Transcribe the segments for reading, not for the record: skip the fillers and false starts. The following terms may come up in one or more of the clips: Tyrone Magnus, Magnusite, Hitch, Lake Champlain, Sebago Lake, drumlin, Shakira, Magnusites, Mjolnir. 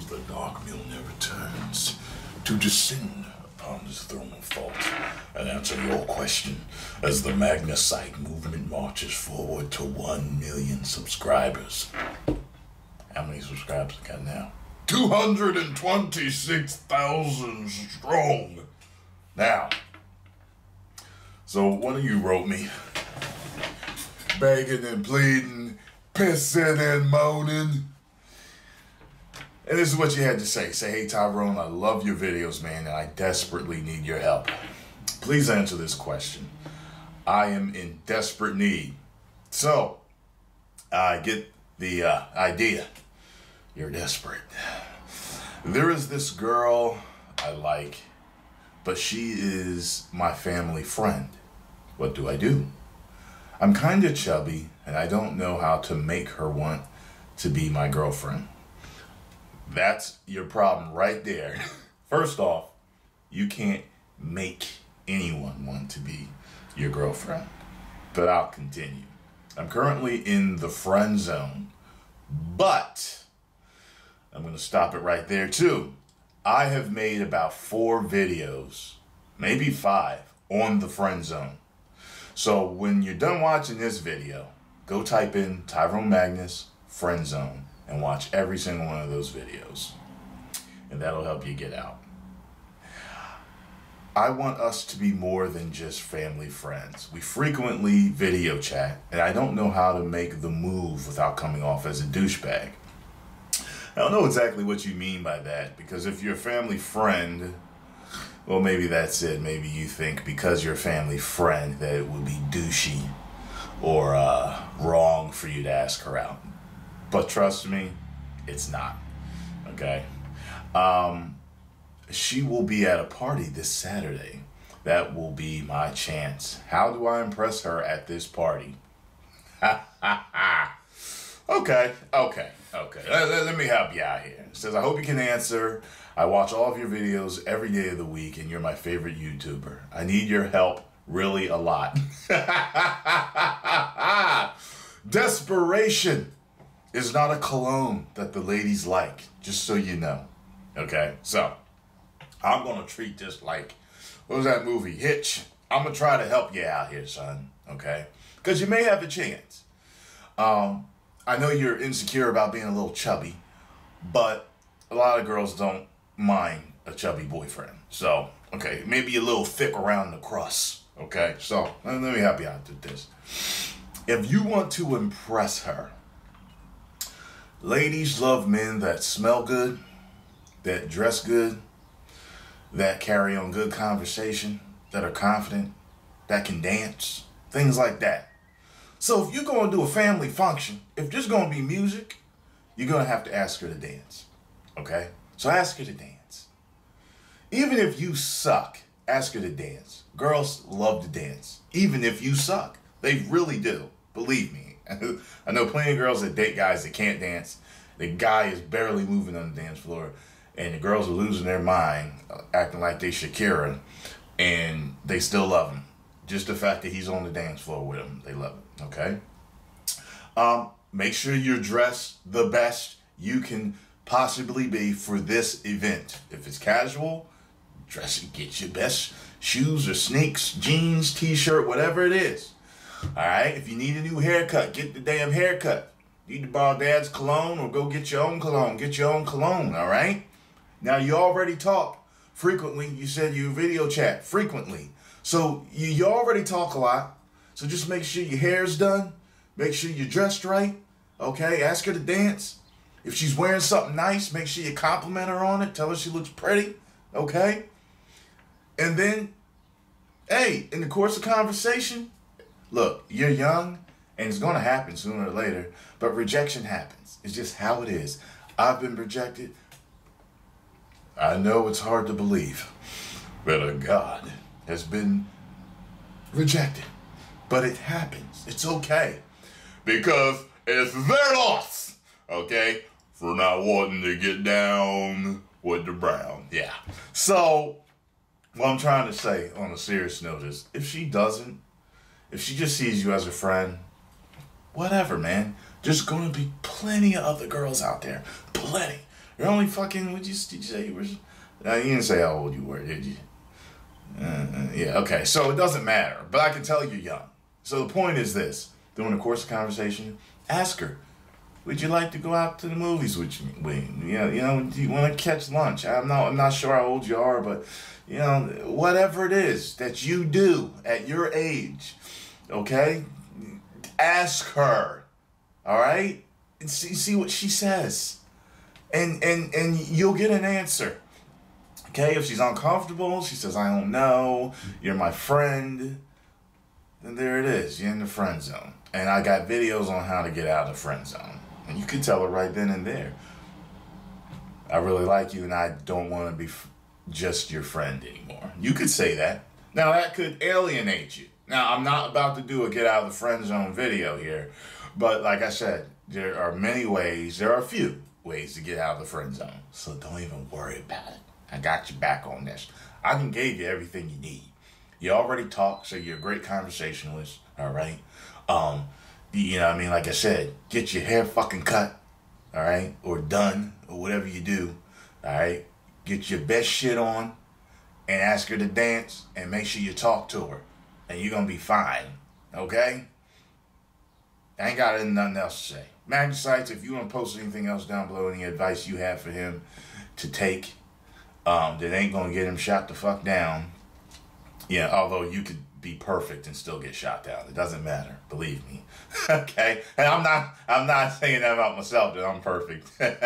knows the Dark Mjolnir returns to descend upon his throne of fault and answer your question as the Magnusite movement marches forward to 1 million subscribers. How many subscribers I got now? 226,000 strong. Now, so one of you wrote me, begging and pleading, pissing and moaning. And this is what you had to say. Say, hey, Tyrone, I love your videos, man, and I desperately need your help. Please answer this question. I am in desperate need. So, I get the idea. You're desperate. There is this girl I like, but she is my family friend. What do? I'm kind of chubby, and I don't know how to make her want to be my girlfriend. That's your problem right there. First off, you can't make anyone want to be your girlfriend. But I'll continue. I'm currently in the friend zone, but I'm going to stop it right there too. I have made about 4 videos, maybe 5, on the friend zone. So when you're done watching this video, go type in Tyrone Magnus friend zone and watch every single one of those videos. And that'll help you get out. I want us to be more than just family friends. We frequently video chat, and I don't know how to make the move without coming off as a douchebag. I don't know exactly what you mean by that, because if you're a family friend, well, maybe that's it. Maybe you think because you're a family friend that it would be douchey or wrong for you to ask her out. But trust me, it's not. Okay? She will be at a party this Saturday. That will be my chance. How do I impress her at this party? Ha ha ha. Okay. Let me help you out here. It says, I hope you can answer. I watch all of your videos every day of the week, and you're my favorite YouTuber. I need your help really a lot. Desperation is not a cologne that the ladies like, just so you know. Okay, so I'm going to treat this like, what was that movie, Hitch? I'm going to try to help you out here, son, okay? Because you may have a chance. I know you're insecure about being a little chubby, but a lot of girls don't mind a chubby boyfriend. So, okay, maybe a little thick around the crust, okay? So, let me help you out with this. If you want to impress her, ladies love men that smell good, that dress good, that carry on good conversation, that are confident, that can dance, things like that. So if you're going to do a family function, if there's going to be music, you're going to have to ask her to dance, okay? So ask her to dance. Even if you suck, ask her to dance. Girls love to dance, even if you suck. They really do, believe me. I know plenty of girls that date guys that can't dance. The guy is barely moving on the dance floor, and the girls are losing their mind, acting like they Shakira, and they still love him. Just the fact that he's on the dance floor with them, they love it, okay? Make sure you're dressed the best you can possibly be for this event. If it's casual, dress and get your best shoes or sneaks, jeans, t-shirt, whatever it is. All right? If you need a new haircut, get the damn haircut. Need to borrow dad's cologne or go get your own cologne. Get your own cologne, all right? Now, you already talk frequently. You said you video chat frequently. So you already talk a lot, so just make sure your hair's done, make sure you're dressed right, okay? Ask her to dance. If she's wearing something nice, make sure you compliment her on it, tell her she looks pretty, okay? And then, hey, in the course of conversation, look, you're young, and it's going to happen sooner or later, but rejection happens. It's just how it is. I've been rejected. I know it's hard to believe, but oh God has been rejected, but it happens. It's okay, because it's their loss, okay, for not wanting to get down with the brown. Yeah, so what I'm trying to say on a serious note is, if she just sees you as a friend, whatever, man, there's gonna be plenty of other girls out there, plenty. You're only fucking, did you say you were? You didn't say how old you were, did you? Yeah, okay, so it doesn't matter, but I can tell you're young. So the point is this, during the course of conversation, ask her, would you like to go out to the movies with me? You know, do you want to catch lunch? I'm not sure how old you are, but, you know, whatever it is that you do at your age, okay? Ask her, all right? And see what she says. And you'll get an answer. Okay, if she's uncomfortable, she says, I don't know, you're my friend, then there it is, you're in the friend zone. And I got videos on how to get out of the friend zone. And you can tell her right then and there, I really like you and I don't want to be just your friend anymore. You could say that. Now that could alienate you. Now I'm not about to do a get out of the friend zone video here, but like I said, there are many ways, there are a few ways to get out of the friend zone. So don't even worry about it. I got you back on this. I can give you everything you need. You already talk, so you're a great conversationalist, all right? You know what I mean? Like I said, get your hair fucking cut, all right? Or done, or whatever you do, all right? Get your best shit on and ask her to dance and make sure you talk to her and you're going to be fine, okay? I ain't got nothing else to say. Magnusites, if you want to post anything else down below, any advice you have for him to take, that ain't gonna get him shot the fuck down. Yeah, although you could be perfect and still get shot down. It doesn't matter, believe me. Okay, and I'm not saying that about myself that I'm perfect, and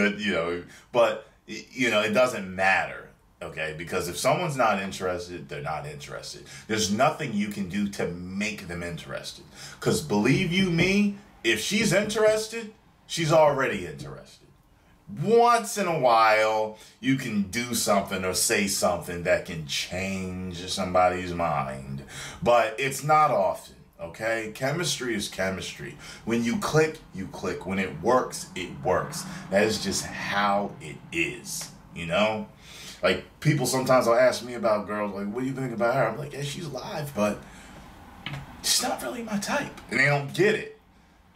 that, you know. But you know, it doesn't matter. Okay, because if someone's not interested, they're not interested. There's nothing you can do to make them interested. Cause believe you me, if she's interested, she's already interested. Once in a while, you can do something or say something that can change somebody's mind. But it's not often, okay? Chemistry is chemistry. When you click, you click. When it works, it works. That is just how it is, you know? Like, people sometimes will ask me about girls, like, what do you think about her? I'm like, yeah, she's live, but she's not really my type. And they don't get it,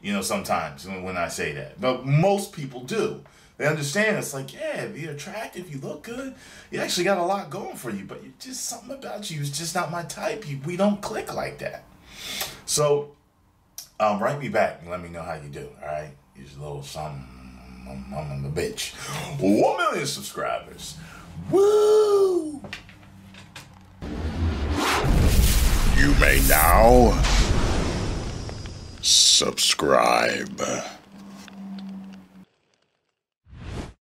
you know, sometimes when I say that. But most people do. They understand, it's like, yeah, you're attractive, you look good, you actually got a lot going for you, but you're just, something about you is just not my type. We don't click like that. So, write me back and let me know how you do, all right? Here's a little something, I'm a bitch. 1 million subscribers. Woo! You may now subscribe.